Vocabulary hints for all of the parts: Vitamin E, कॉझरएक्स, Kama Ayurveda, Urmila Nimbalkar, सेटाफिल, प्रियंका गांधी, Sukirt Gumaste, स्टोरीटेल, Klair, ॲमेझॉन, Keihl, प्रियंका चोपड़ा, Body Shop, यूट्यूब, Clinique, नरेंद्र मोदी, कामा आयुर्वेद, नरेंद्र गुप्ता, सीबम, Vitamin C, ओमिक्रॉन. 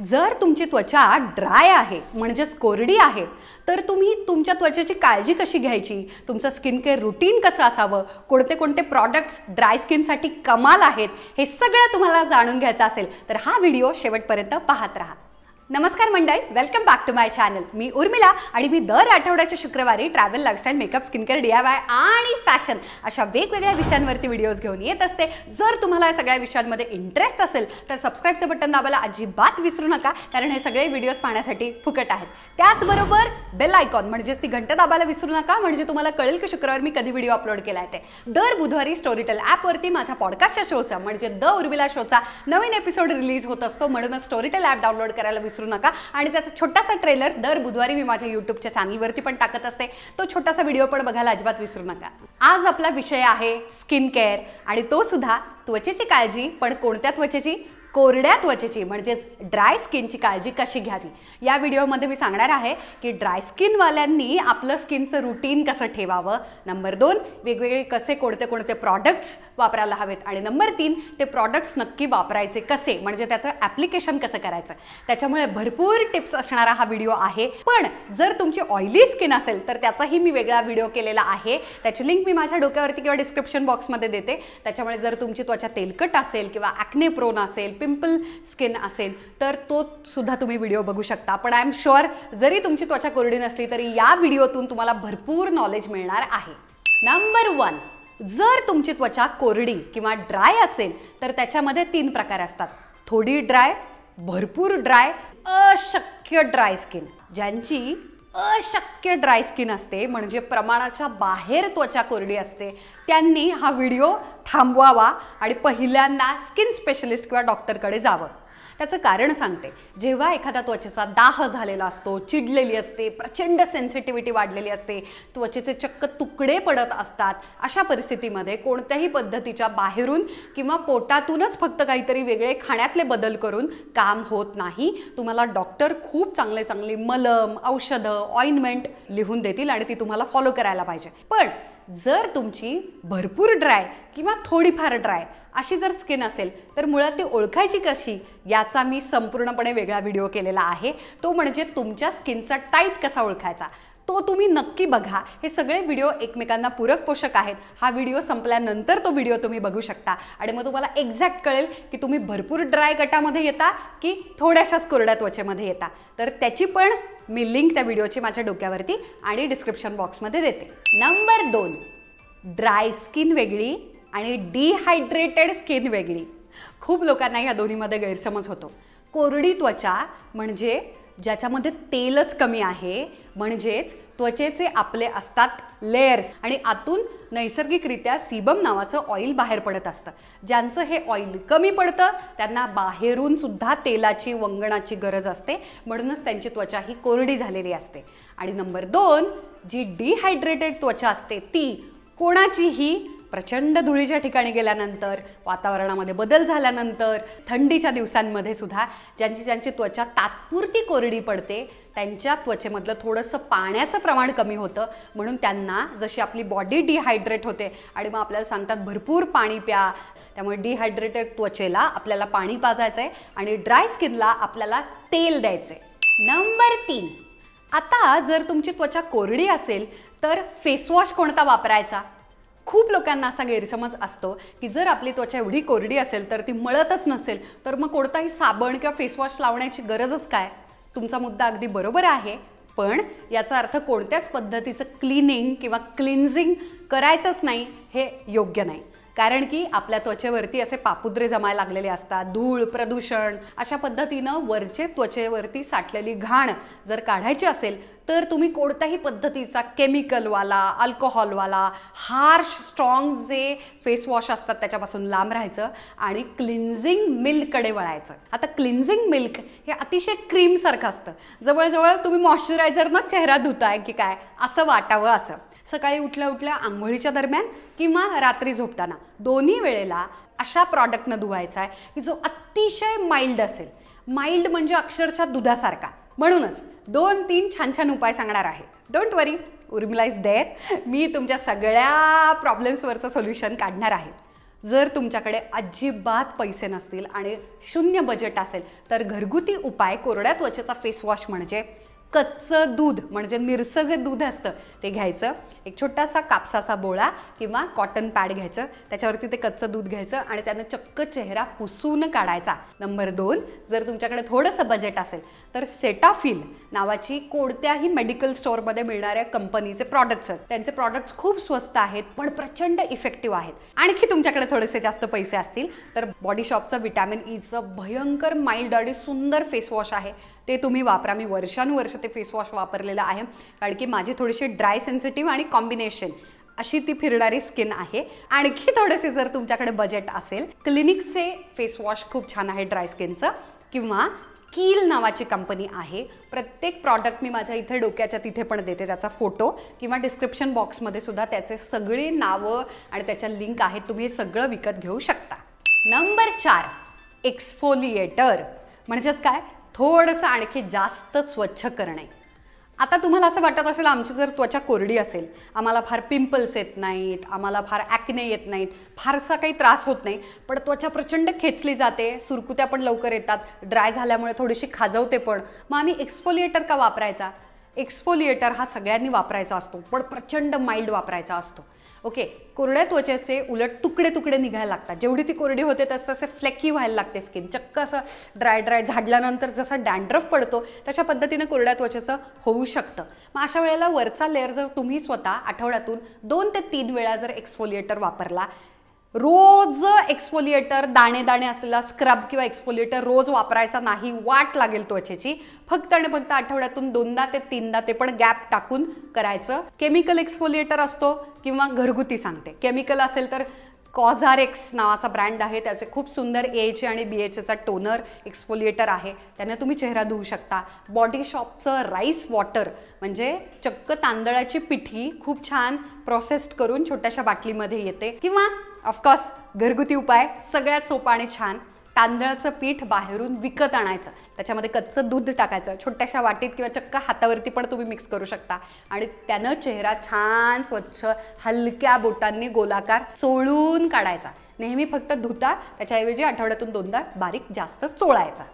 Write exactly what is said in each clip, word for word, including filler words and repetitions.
जर तुमची त्वचा ड्राय आहे म्हणजेच कोरडी आहे तर तुम्ही तुमच्या त्वचेची काळजी कशी घ्यायची, तुमचं स्किन केअर रुटीन कसं असावं, कोणते कोणते प्रोडक्ट्स ड्राय स्किनसाठी कमाल आहेत हे सगळं तुम्हाला जाणून घ्यायचं असेल तर हा व्हिडिओ शेवटपर्यंत पाहत राहा। नमस्कार मंडळी, welcome back to my channel. मी उर्मिला आणि मी दर आठवड्याच्या शुक्रवारी travel, lifestyle, makeup, skin care, DIY आणि फॅशन अशा वेगवेगळ्या विषयांवरती व्हिडिओज घेऊन येत असते। जर तुम्हाला या सगळ्या विषयांमध्ये इंटरेस्ट असेल तर सबस्क्राइबचं बटन दाबायला अजिबात विसरू नका, कारण हे सगळे व्हिडिओज पाहण्यासाठी फुकट आहेत। त्याचबरोबर बेल आयकॉन म्हणजेच ती घंटा दाबायला विसरू नका, म्हणजे तुम्हाला कळेल की शुक्रवारी मी कधी व्हिडिओ अपलोड केला आहे ते। दर बुधवारी स्टोरीटेल ॲपवरती माझ्या पॉडकास्टच्या शोचा म्हणजे द उर्मिला शोचा नवीन एपिसोड रिलीज होत असतो, म्हणूनच स्टोरीटेल ॲप डाउनलोड करायला विसरू नका। आणि त्याचा छोटासा ट्रेलर दर बुधवारी मी माझ्या यूट्यूबच्या चॅनलवरती पण टाकत असते, तो छोटासा व्हिडिओ पण बघायला अजिबात विसरू नका। आज आपला विषय आहे स्किन केअर, आणि तो सुद्धा त्वचेची काळजी, पण कोणत्या त्वचेची, कोरड्या त्वचेची म्हणजेच ड्राय स्किनची काळजी कशी घ्यावी। या व्हिडिओमध्ये मी सांगणार आहे की ड्राय स्किनवाल्यांनी आपलं स्किनचं रुटीन कसं ठेवावं, नंबर दोन वेगवेगळे कसे कोणते कोणते प्रॉडक्ट्स वापरायला हवेत, आणि नंबर तीन ते प्रॉडक्ट्स नक्की वापरायचे कसे म्हणजे त्याचं ॲप्लिकेशन कसं करायचं। त्याच्यामुळे भरपूर टिप्स असणारा हा व्हिडिओ आहे। पण जर तुमची ऑइली स्किन असेल तर त्याचाही मी वेगळा व्हिडिओ केलेला आहे, त्याची लिंक मी माझ्या डोक्यावरती किंवा डिस्क्रिप्शन बॉक्समध्ये देते। त्याच्यामुळे जर तुमची त्वचा तेलकट असेल किंवा ॲक्ने प्रोन असेल, पिंपल स्किन असेल तर तो सुद्धा तुम्ही व्हिडिओ बघू शकता। पण आय एम शुअर जरी तुमची त्वचा कोरडी नसली तरी या व्हिडिओतून तुम्हाला भरपूर नॉलेज मिळणार आहे। नंबर वन, जर तुमची त्वचा कोरडी किंवा ड्राय असेल तर त्याच्यामध्ये तीन प्रकार असतात, थोडी ड्राय, भरपूर ड्राय, अशक्य ड्राय स्किन। ज्यांची अशक्य ड्राय स्किन असते म्हणजे प्रमाणाच्या बाहेर त्वचा कोरडी असते त्यांनी हा व्हिडिओ थांबवावा आणि पहिल्यांदा स्किन स्पेशलिस्ट किंवा डॉक्टरकडे जावं। त्याचं कारण सांगते, जेव्हा एखादा त्वचेचा दाह झालेला असतो, चिडलेली असते, प्रचंड सेन्सिटिव्हिटी वाढलेली असते, त्वचेचे चक्क तुकडे पडत असतात, अशा परिस्थितीमध्ये कोणत्याही पद्धतीच्या बाहेरून किंवा पोटातूनच फक्त काहीतरी वेगळे खाण्यातले बदल करून काम होत नाही। तुम्हाला डॉक्टर खूप चांगले चांगले मलम, औषधं, ऑइंटमेंट लिहून देतील आणि ती तुम्हाला फॉलो करायला पाहिजे। पण जर तुमची भरपूर ड्राय किंवा थोडीफार ड्राय अशी जर स्किन असेल तर मुळात ती ओळखायची कशी याचा मी संपूर्णपणे वेगळा व्हिडिओ केलेला आहे, तो म्हणजे तुमच्या स्किनचा टाईप कसा ओळखायचा तो तुम्ही नक्की बघा। हे सगळे व्हिडिओ एकमेकांना पूरक पोषक आहेत। हा व्हिडिओ संपल्यानंतर तो व्हिडिओ तुम्ही बघू शकता आणि मग तुम्हाला एक्झॅक्ट कळेल की तुम्ही भरपूर ड्राय गटामध्ये येता की थोड्याशाच कोरड्या त्वचेमध्ये येता। तर त्याची पण मी लिंक त्या व्हिडिओची माझ्या डोक्यावरती आणि डिस्क्रिप्शन बॉक्समध्ये देते। नंबर दोन, ड्राय स्किन वेगळी आणि डिहायड्रेटेड स्किन वेगळी। खूप लोकांना ह्या दोन्हीमध्ये गैरसमज होतो। कोरडी त्वचा म्हणजे ज्याच्यामध्ये तेलच कमी आहे, म्हणजेच त्वचेचे आपले असतात लेयर्स आणि आतून नैसर्गिकरित्या सीबम नावाचं ऑइल बाहेर पडत असतं। ज्यांचं हे ऑइल कमी पडतं त्यांना बाहेरून सुद्धा तेलाची, वंगणाची गरज असते, म्हणूनच त्यांची त्वचा ही कोरडी झालेली असते। आणि नंबर दोन, जी डिहायड्रेटेड त्वचा असते ती कोणाचीही प्रचंड धुळीच्या ठिकाणी गेल्यानंतर, वातावरणामध्ये बदल झाल्यानंतर, थंडीच्या दिवसांमध्ये सुद्धा ज्यांची ज्यांची त्वचा तात्पुरती कोरडी पडते त्यांच्या त्वचेमधलं थोडंसं पाण्याचं प्रमाण कमी होतं, म्हणून त्यांना जशी आपली बॉडी डिहायड्रेट होते आणि मग आपल्याला सांगतात भरपूर पाणी प्या, त्यामुळे डिहायड्रेटेड त्वचेला आपल्याला पाणी पाजायचं आहे आणि ड्राय स्किनला आपल्याला तेल द्यायचं आहे। नंबर तीन, आता जर तुमची त्वचा कोरडी असेल तर फेसवॉश कोणता वापरायचा। खूप लोकांना असा गैरसमज असतो की जर आपली त्वचा एवढी कोरडी असेल तर ती मळतच नसेल तर मग कोणताही साबण किंवा फेसवॉश लावण्याची गरजच काय। तुमचा मुद्दा अगदी बरोबर आहे, पण याचा अर्थ कोणत्याच पद्धतीचं क्लिनिंग किंवा क्लिन्झिंग करायचंच नाही हे योग्य नाही, कारण की आपल्या त्वचेवरती असे पापुद्रे जमायला लागलेले असतात। धूळ, प्रदूषण अशा पद्धतीनं वरचे त्वचेवरती साठलेली घाण जर काढायची असेल तर तुम्ही कोणत्याही पद्धतीचा केमिकलवाला, अल्कोहोलवाला, हार्श स्ट्रॉंग जे फेसवॉश असतात त्याच्यापासून लांब राहायचं आणि क्लिन्झिंग मिल्ककडे वळायचं। आता क्लिन्झिंग मिल्क हे अतिशय क्रीमसारखं असतं, जवळजवळ तुम्ही मॉइश्चरायझरनं चेहरा धुताय की काय असं वाटावं। असं सकाळी उठल्या उठल्या, आंघोळीच्या दरम्यान किंवा रात्री झोपताना दोन्ही वेळेला अशा प्रॉडक्टनं धुवायचा आहे की जो अतिशय माइल्ड असेल। माइल्ड म्हणजे अक्षरशः दुधासारखा। म्हणूनच दोन तीन छान छान उपाय सांगणार आहे। Don't worry, Urmila is there, मी तुमच्या सगळ्या प्रॉब्लेम्सवरचं सोल्युशन काढणार आहे। जर तुमच्याकडे अजिबात पैसे नसतील आणि शून्य बजेट असेल तर घरगुती उपाय कोरड्या त्वचेचा फेस वॉश म्हणजे कच्चं दूध म्हणजे निरसं जे दूध असतं ते घ्यायचं, एक छोटासा कापसाचा बोळा किंवा कॉटन पॅड घ्यायचं, त्याच्यावरती ते कच्चं दूध घ्यायचं आणि त्याने चक्क चेहरा पुसून काढायचा। नंबर दोन, जर तुमच्याकडे थोडंसं बजेट असेल तर सेटाफिल नावाची कोणत्याही मेडिकल स्टोअरमध्ये मिळणाऱ्या कंपनीचे प्रॉडक्ट्स आहेत, त्यांचे प्रॉडक्ट्स खूप स्वस्त आहेत पण प्रचंड इफेक्टिव्ह आहेत। आणखी तुमच्याकडे थोडेसे जास्त पैसे असतील तर बॉडी शॉपचं व्हिटॅमिन ईचं भयंकर माइल्ड आणि सुंदर फेसवॉश आहे, ते तुम्ही वापरा। मी वर्षानुवर्ष ते फेसवॉश वापरलेला आहे कारण की माझी थोडीशी ड्राय सेन्सिटिव्ह आणि कॉम्बिनेशन अशी ती फिरणारी स्किन आहे। आणखी थोडेसे जर तुमच्याकडे बजेट असेल क्लिनिकचे फेसवॉश खूप छान आहे ड्राय स्किनचं, किंवा कील नावाची कंपनी आहे, प्रत्येक प्रॉडक्ट मी माझ्या इथे डोक्याच्या तिथे पण देते, त्याचा फोटो किंवा डिस्क्रिप्शन बॉक्समध्ये सुद्धा त्याचे सगळे नावं आणि त्याच्या लिंक आहेत, तुम्ही हे सगळं विकत घेऊ शकता। नंबर चार, एक्सफोलिएटर म्हणजेच काय, थोडंसं आणखी जास्त स्वच्छ करणे। आता तुम्हाला असं वाटत असेल आमची जर त्वचा कोरडी असेल, आम्हाला फार पिंपल्स येत नाहीत, आम्हाला फार ॲक्ने येत नाहीत, फारसा काही त्रास होत नाही, पण त्वचा प्रचंड खेचली जाते, सुरकुत्या पण लवकर येतात, ड्राय झाल्यामुळे थोडीशी खाजवते पण, मग आम्ही एक्सफोलिएटर का वापरायचा? एक्सफोलिएटर हा सगळ्यांनी वापरायचा असतो पण प्रचंड माइल्ड वापरायचा असतो। ओके, कोरड्या त्वचेचे उलट तुकडे तुकडे निघायला लागतात, जेवढी ती कोरडी होते तसं तसे फ्लेकी व्हायला लागते स्किन, चक्क असं ड्राय ड्राय झाडल्यानंतर जसा डॅन्ड्रफ पडतो तशा पद्धतीने कोरड्या त्वचेचं होऊ शकतं। मग अशा वेळेला वरचा लेअर जर तुम्ही स्वतः आठवड्यातून दोन ते तीन वेळा जर एक्सफोलिएटर वापरला, रोज एक्सफोलिएटर दाणे दाणे असलेला स्क्रब किंवा एक्सफोलिएटर रोज वापरायचा नाही, वाट लागेल त्वचेची, फक्त आणि फक्त आठवड्यातून दोनदा ते तीनदा, ते पण गॅप टाकून करायचं। केमिकल एक्सफोलिएटर असतो किंवा घरगुती सांगते, केमिकल असेल तर कॉझरएक्स नावाचा ब्रँड आहे, त्याचे खूप सुंदर एच आणि बी एचचा टोनर एक्सफोलिएटर आहे, त्याने तुम्ही चेहरा धुवू शकता। बॉडी शॉपचं राईस वॉटर म्हणजे चक्क तांदळाची पिठी खूप छान प्रोसेस्ड करून छोट्याशा बाटलीमध्ये येते, किंवा ऑफकोर्स घरगुती उपाय सगळ्यात सोपा आणि छान, तांदळाचं पीठ बाहेरून विकत आणायचं, त्याच्यामध्ये कच्चं दूध टाकायचं छोट्याशा वाटीत किंवा चक्क हातावरती पण तुम्ही मिक्स करू शकता आणि त्यानं चेहरा छान स्वच्छ हलक्या बोटांनी गोलाकार चोळून काढायचा, नेहमी फक्त धुता, त्याच्याऐवजी आठवड्यातून दोनदा बारीक जास्त चोळायचा।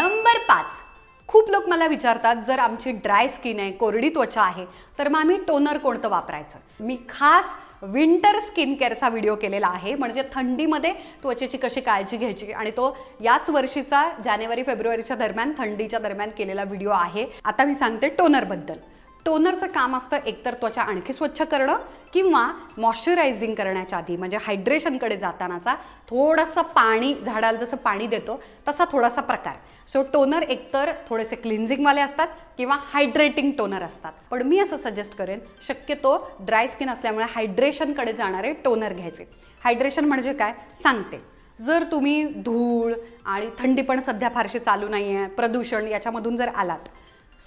नंबर पाच, खूप लोक मला विचारतात जर आमची ड्राय स्किन आहे, कोरडी त्वचा आहे तर मग आम्ही टोनर कोणतं वापरायचं? मी खास विंटर स्किन केअरचा व्हिडिओ केलेला आहे, म्हणजे थंडीमध्ये त्वचेची कशी काळजी घ्यायची, आणि तो याच वर्षीचा जानेवारी फेब्रुवारीच्या दरम्यान थंडीच्या दरम्यान केलेला व्हिडिओ आहे। आता मी सांगते टोनरबद्दल। टोनरचं काम असतं एकतर त्वचा आणखी स्वच्छ करणं किंवा मॉइश्चरायझिंग करण्याच्या आधी म्हणजे हायड्रेशनकडे जातानाचा थोडंसं पाणी, झाडाला जसं पाणी देतो तसा थोडासा प्रकार। सो टोनर एकतर थोडेसे क्लिन्झिंगवाले असतात किंवा हायड्रेटिंग टोनर असतात, पण मी असं सजेस्ट करेन शक्यतो ड्राय स्किन असल्यामुळे हायड्रेशनकडे जाणारे टोनर घ्यायचे। हायड्रेशन म्हणजे काय सांगते, जर तुम्ही धूळ आणि थंडी पण सध्या फारशी चालू नाही आहे, प्रदूषण याच्यामधून जर आलात,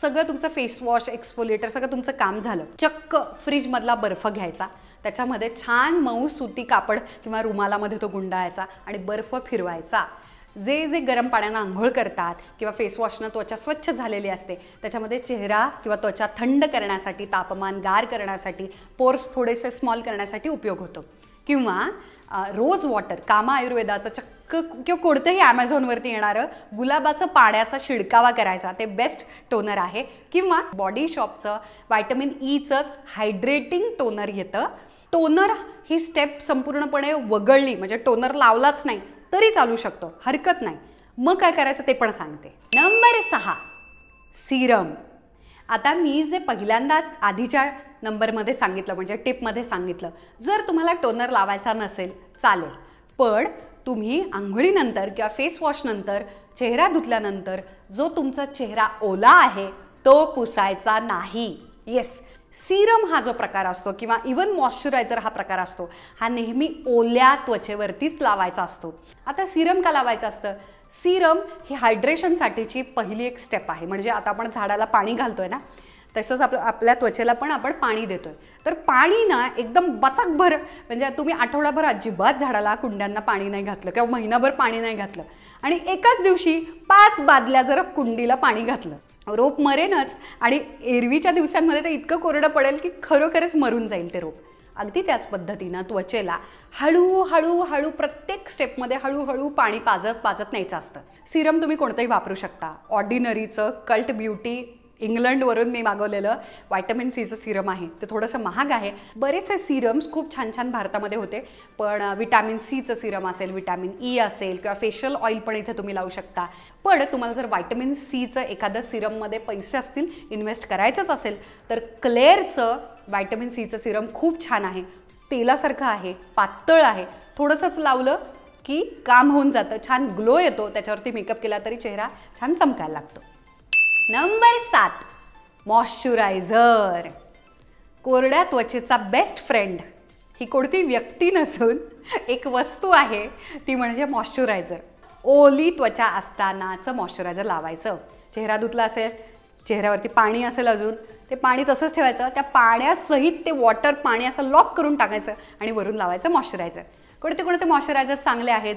सगळं तुमचं फेसवॉश एक्सफोलिएटर सगळं तुमचं काम झालं, चक्क फ्रीजमधला बर्फ घ्यायचा, त्याच्यामध्ये छान मऊ सुती कापड किंवा रुमालामध्ये तो गुंडाळायचा आणि बर्फ फिरवायचा। जे जे गरम पाण्यानं आंघोळ करतात किंवा फेसवॉशनं त्वचा स्वच्छ झालेली असते, त्याच्यामध्ये चेहरा किंवा त्वचा थंड करण्यासाठी, तापमान गार करण्यासाठी, पोर्स थोडेसे स्मॉल करण्यासाठी उपयोग होतो। किंवा रोज वॉटर, कामा आयुर्वेदाचं चक्क किंवा कोणतंही ॲमेझॉनवरती येणारं गुलाबाचं पाण्याचा शिडकावा करायचा, ते बेस्ट टोनर आहे। किंवा बॉडी शॉपचं व्हायटमिन ईचंच हायड्रेटिंग टोनर येतं। टोनर ही स्टेप संपूर्णपणे वगळली म्हणजे टोनर लावलाच नाही तरी चालू शकतो, हरकत नाही, मग काय करायचं ते पण सांगते। नंबर सहा, सिरम। आता मी जे पहिल्यांदा आधीच्या नंबरमध्ये सांगितलं म्हणजे टिपमध्ये सांगितलं, जर तुम्हाला टोनर लावायचा नसेल चालेल, पण तुम्ही आंघोळीनंतर किंवा फेसवॉशनंतर चेहरा धुतल्यानंतर जो तुमचा चेहरा ओला आहे तो पुसायचा नाही। येस, सीरम हा जो प्रकार असतो किंवा इवन मॉइश्चरायझर हा प्रकार असतो हा नेहमी ओल्या त्वचेवरतीच लावायचा असतो। आता सीरम का लावायचं असतं? सीरम ही हायड्रेशनसाठीची पहिली एक स्टेप आहे, म्हणजे आता आपण झाडाला पाणी घालतोय ना, तसंच आपलं आपल्या त्वचेला पण आपण पाणी देतोय, तर पाणी ना एकदम बचकभर, म्हणजे तुम्ही आठवडाभर अजिबात झाडाला कुंड्यांना पाणी नाही घातलं किंवा महिनाभर पाणी नाही घातलं आणि एकाच दिवशी पाच बादल्या जर कुंडीला पाणी घातलं, रोप मरेनच, आणि एरवीच्या दिवसांमध्ये तर इतकं कोरडं पडेल की खरोखरच मरून जाईल ते रोप, अगदी त्याच पद्धतीनं त्वचेला हळू हळू हळू प्रत्येक स्टेपमध्ये हळूहळू पाणी पाजत पाजत न्यायचं असतं। सीरम तुम्ही कोणताही वापरू शकता, ऑर्डिनरीचं कल्ट ब्युटी इंग्लंडवरून मी मागवलेलं व्हायटमिन सीचं सीरम आहे, ते थोडंसं महाग आहे। बरेचसे सीरम्स खूप छान छान भारतामध्ये होते, पण विटॅमिन सीचं सीरम असेल, विटॅमिन ई असेल, किंवा फेशियल ऑइल पण इथे तुम्ही लावू शकता। पण तुम्हाला जर व्हायटमिन सीचं एखादं सीरममध्ये पैसे असतील, इन्व्हेस्ट करायचंच असेल तर क्लेअरचं व्हायटमिन सीचं सीरम खूप छान आहे, तेलासारखं आहे, पातळ आहे, थोडंसंच लावलं की काम होऊन जातं, छान ग्लो येतो, त्याच्यावरती मेकअप केला तरी चेहरा छान चमकायला लागतो। नंबर सात, मॉइश्चरायझर। कोरड्या त्वचेचा बेस्ट फ्रेंड ही कोणती व्यक्ती नसून एक वस्तू आहे, ती म्हणजे मॉइश्चरायझर। ओली त्वचा असतानाचं मॉइश्चरायझर लावायचं। चेहरा धुतला असेल, चेहऱ्यावरती पाणी असेल, अजून ते पाणी तसंच ठेवायचं, त्या पाण्यासहित ते वॉटर पाणी असं लॉक करून टाकायचं आणि वरून लावायचं मॉइश्चरायझर। कोणते कोणते मॉइश्चरायझर चांगले आहेत?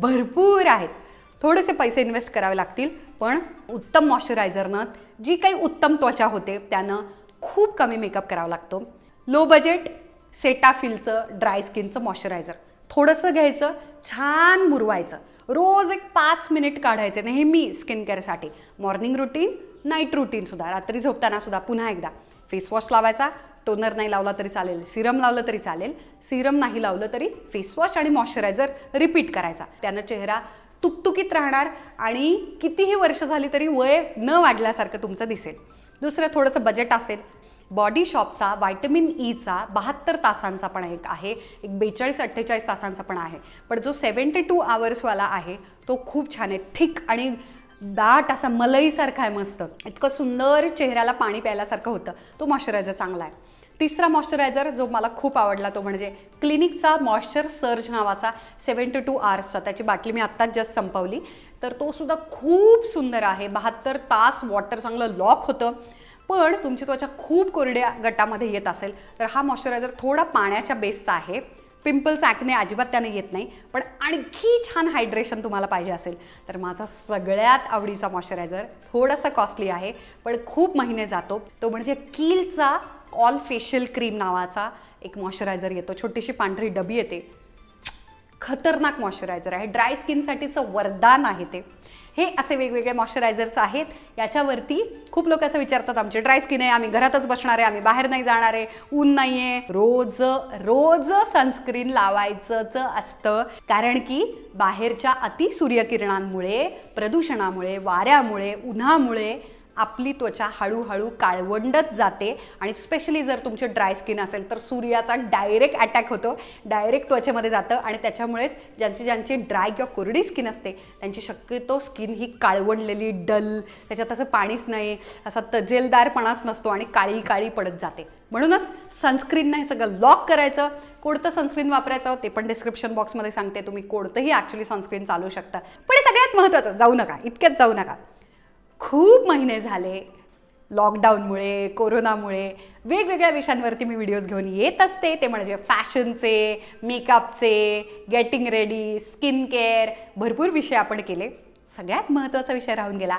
भरपूर आहेत, थोडेसे पैसे इन्वेस्ट करावे लागतील, पण उत्तम मॉइश्चरायझरनं जी काही उत्तम त्वचा होते त्यानं खूप कमी मेकअप करावा लागतो। लो बजेट सेटाफिलचं ड्राय स्किनचं मॉइश्चरायझर थोडंसं घ्यायचं, छान मुरवायचं, रोज एक पाच मिनिट काढायचे नेहमी स्किन केअरसाठी, मॉर्निंग रुटीन, नाईट रुटीनसुद्धा, रात्री झोपतानासुद्धा पुन्हा एकदा फेसवॉश लावायचा। टोनर नाही लावला तरी चालेल, सीरम लावलं तरी चालेल, सीरम नाही लावलं तरी फेसवॉश आणि मॉइश्चरायझर रिपीट करायचा, त्यानं चेहरा तुकतुकीत राहणार आणि कितीही वर्ष झाली तरी वय न वाढल्यासारखं तुमचं दिसेल। दुसरं, थोडंसं बजेट असेल, बॉडी शॉपचा व्हायटमिन ईचा बहात्तर तासांचा पण एक आहे, एक बेचाळीस अठ्ठेचाळीस तासांचा पण आहे, पण जो सेवन्टी टू आवर्सवाला आहे तो खूप छान आहे, थिक आणि दाट असा मलईसारखा आहे, मस्त, इतकं सुंदर चेहऱ्याला पाणी प्यायल्यासारखं होतं, तो मॉइश्चरायझर चांगला आहे। तिसरा मॉइश्चरायझर जो मला खूप आवडला तो म्हणजे क्लिनिकचा मॉइश्चर सर्ज नावाचा सेवन्टी टू आवर्सचा, त्याची बाटली मी आत्ताच जस्ट संपवली, तर तो सुद्धा खूप सुंदर आहे, बहात्तर तास वॉटर चांगलं लॉक होतं। पण तुमची त्वचा खूप कोरड्या गटामध्ये येत असेल तर हा मॉइश्चरायझर थोडा पाण्याच्या बेसचा आहे, पिंपल्स ॲक्ने अजिबात त्याने येत नाही, पण आणखी छान हायड्रेशन तुम्हाला पाहिजे असेल तर माझा सगळ्यात आवडीचा मॉइश्चरायझर, थोडासा कॉस्टली आहे पण खूप महिने जातो, तो म्हणजे कीलचा ऑल फेशियल क्रीम नावाचा एक मॉइश्चरायझर येतो, छोटीशी पांढरी डबी येते, खतरनाक मॉइश्चरायझर आहे, ड्राय स्किनसाठीचं वरदान आहे ते। हे असे वेगवेगळे मॉइश्चरायझर्स आहेत, याच्यावरती खूप लोक असं विचारतात, आमचे ड्राय स्किन आहे, आम्ही घरातच बसणार आहे, आम्ही बाहेर नाही जाणार आहे, ऊन नाही आहे, रोज रोज सनस्क्रीन लावायचंच असतं, कारण की बाहेरच्या अति सूर्यकिरणांमुळे, प्रदूषणामुळे, वाऱ्यामुळे, उन्हामुळे आपली त्वचा हळूहळू काळवंडत जाते, आणि स्पेशली जर तुमचे ड्राय स्किन असेल तर सूर्याचा डायरेक्ट अटॅक होतो, डायरेक्ट त्वचेमध्ये जातं, आणि त्याच्यामुळेच ज्यांची ज्यांची ड्राय किंवा कोरडी स्किन असते त्यांची शक्यतो स्किन ही काळवंडलेली, डल, त्याच्यात असं पाणीच नाही, असा तजेलदारपणाच नसतो आणि काळी काळी पडत जाते। म्हणूनच सनस्क्रीननं हे सगळं लॉक करायचं। कोणतं सनस्क्रीन वापरायचं ते पण डिस्क्रिप्शन बॉक्समध्ये सांगते, तुम्ही कोणतंही ॲक्च्युली सनस्क्रीन चालू शकता, पण हे सगळ्यात महत्त्वाचं जाऊ नका, इतक्यात जाऊ नका। खूप महिने झाले लॉकडाऊनमुळे, कोरोनामुळे वेगवेगळ्या विषयांवरती मी व्हिडिओज घेऊन येत असते, ते म्हणजे फॅशनचे, मेकअपचे, गेटिंग रेडी, स्किन केअर, भरपूर विषय आपण केले। सगळ्यात महत्त्वाचा विषय राहून गेला,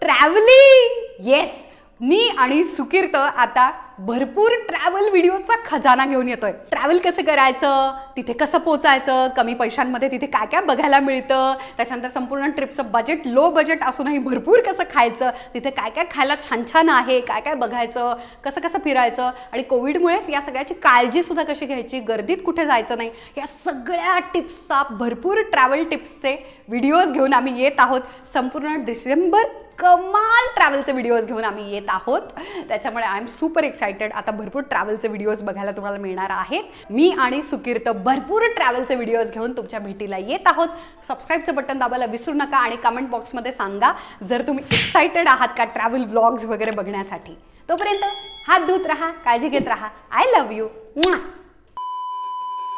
ट्रॅव्हलिंग। येस, मी आणि सुकीर्त आता भरपूर ट्रॅव्हल व्हिडिओचा खजाना घेऊन येतोय। ट्रॅव्हल कसं करायचं, तिथे कसं पोचायचं, कमी पैशांमध्ये तिथे काय काय बघायला मिळतं, त्याच्यानंतर संपूर्ण ट्रिपचं बजेट लो बजेट असूनही भरपूर कसं खायचं, तिथे काय काय खायला छान छान आहे, काय काय बघायचं, कसं कसं फिरायचं, आणि कोविडमुळेच या सगळ्याची काळजीसुद्धा कशी घ्यायची, गर्दीत कुठे जायचं नाही, या सगळ्या टिप्सचा, भरपूर ट्रॅव्हल टिप्सचे व्हिडिओज घेऊन आम्ही येत आहोत। संपूर्ण डिसेंबर कमाल ट्रॅव्हलचे व्हिडिओज घेऊन आम्ही येत आहोत, त्याच्यामुळे आय एम सुपर एक्सायटेड। आता भरपूर ट्रॅव्हलचे व्हिडिओज बघायला तुम्हाला मिळणार आहेत। मी आणि सुकीर्त भरपूर ट्रॅव्हलचे व्हिडिओज घेऊन तुमच्या भेटीला येत आहोत। सबस्क्राईबचं बटन दाबायला विसरू नका, आणि कमेंट बॉक्समध्ये सांगा जर तुम्ही एक्सायटेड आहात का ट्रॅव्हल ब्लॉग्स वगैरे बघण्यासाठी। तोपर्यंत हात धुत राहा, काळजी घेत राहा। I love you.